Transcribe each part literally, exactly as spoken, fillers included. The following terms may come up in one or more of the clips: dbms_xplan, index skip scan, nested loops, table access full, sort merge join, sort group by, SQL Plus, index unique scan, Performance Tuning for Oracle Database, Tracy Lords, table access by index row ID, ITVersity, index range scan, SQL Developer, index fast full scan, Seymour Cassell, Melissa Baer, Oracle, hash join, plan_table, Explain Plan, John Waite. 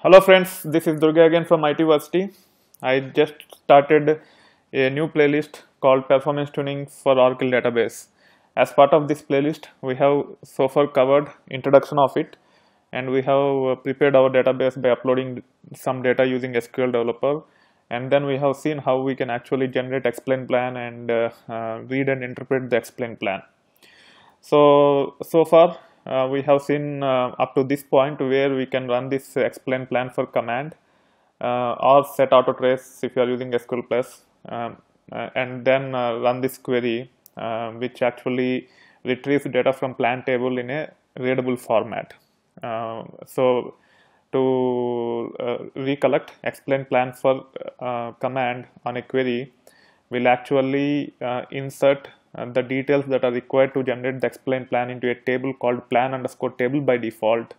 Hello friends, this is Durga again from ITVersity. I just started a new playlist called Performance Tuning for Oracle Database. As part of this playlist, we have so far covered introduction of it, and we have prepared our database by uploading some data using S Q L Developer, and then we have seen how we can actually generate explain plan and uh, uh, read and interpret the explain plan. So, so far Uh, we have seen uh, up to this point where we can run this uh, explain plan for command uh, or set auto trace if you are using S Q L Plus, um, uh, and then uh, run this query uh, which actually retrieves data from plan table in a readable format. Uh, so to uh, recollect explain plan for uh, command on a query will actually uh, insert and the details that are required to generate the explain plan into a table called plan underscore table by default,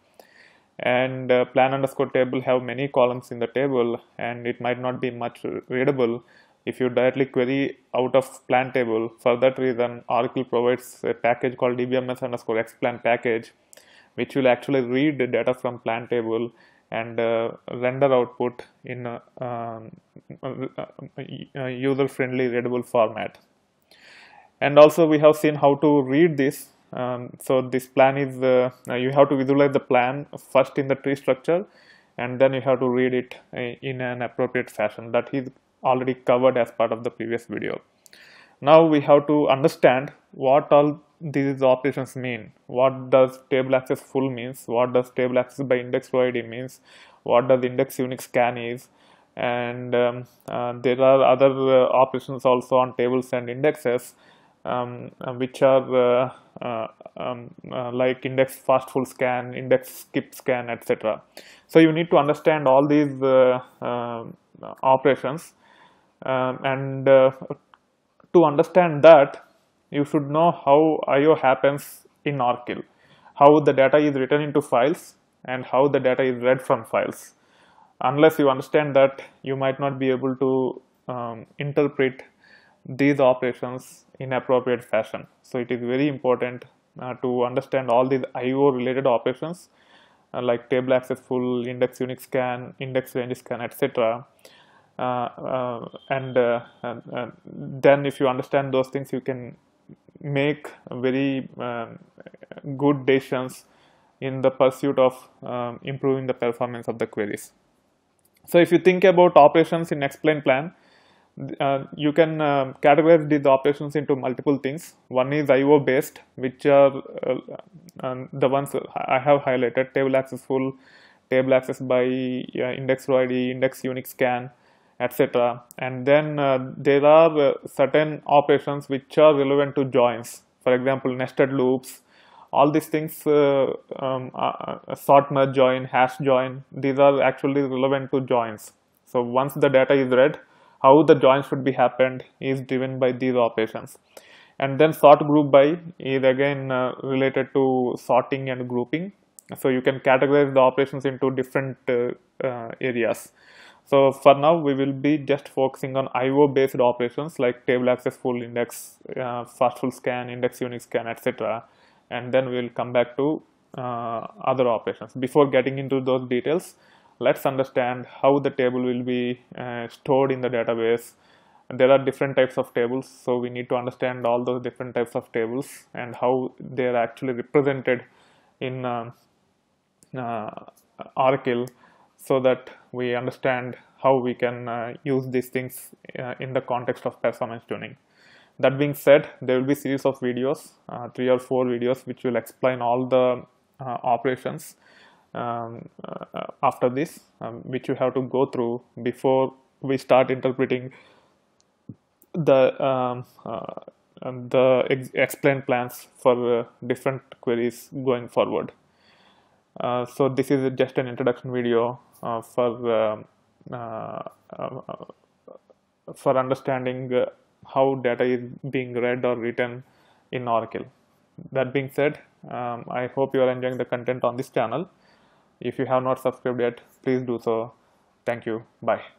and uh, plan underscore table have many columns in the table, and it might not be much readable if you directly query out of plan table. For that reason, Oracle provides a package called dbms underscore xplan package, which will actually read the data from plan table and uh, render output in a, um, a user-friendly readable format. And also we have seen how to read this. Um, so this plan is, uh, you have to visualize the plan first in the tree structure, and then you have to read it in an appropriate fashion. That is already covered as part of the previous video. Now we have to understand what all these operations mean. What does table access full means? What does table access by index row I D means? What does index unique scan is? And um, uh, there are other uh, operations also on tables and indexes, Um, which are uh, uh, um, uh, like index fast full scan, index skip scan, et cetera. So you need to understand all these uh, uh, operations, um, and uh, to understand that, you should know how I O happens in Oracle, how the data is written into files, and how the data is read from files. Unless you understand that, you might not be able to um, interpret these operations in appropriate fashion. So it is very important uh, to understand all these I O related operations uh, like table access full, index unique scan, index range scan, et cetera. Uh, uh, and, uh, and uh, then, if you understand those things, you can make very uh, good decisions in the pursuit of um, improving the performance of the queries. So, if you think about operations in explain plan, Uh, you can uh, categorize these operations into multiple things. One is I O based, which are uh, um, the ones I have highlighted: table access full, table access by uh, index row I D, index unique scan, et cetera. And then uh, there are uh, certain operations which are relevant to joins. For example, nested loops. All these things, uh, um, uh, sort merge join, hash join. These are actually relevant to joins. So once the data is read, how the join should be happened is driven by these operations. And then sort group by is again uh, related to sorting and grouping. So you can categorize the operations into different uh, uh, areas. So for now we will be just focusing on I O based operations like table access full, index uh, fast full scan, index unique scan, et cetera. And then we will come back to uh, other operations. Before getting into those details, let's understand how the table will be uh, stored in the database. There are different types of tables, so we need to understand all those different types of tables and how they are actually represented in uh, uh, Oracle, so that we understand how we can uh, use these things uh, in the context of performance tuning. That being said, there will be series of videos, uh, three or four videos, which will explain all the uh, operations Um, uh, after this, um, which you have to go through before we start interpreting the um, uh, the ex explain plans for uh, different queries going forward. Uh, so this is just an introduction video uh, for uh, uh, uh, for understanding uh, how data is being read or written in Oracle. That being said, um, I hope you are enjoying the content on this channel. If you have not subscribed yet, please do so. Thank you. Bye.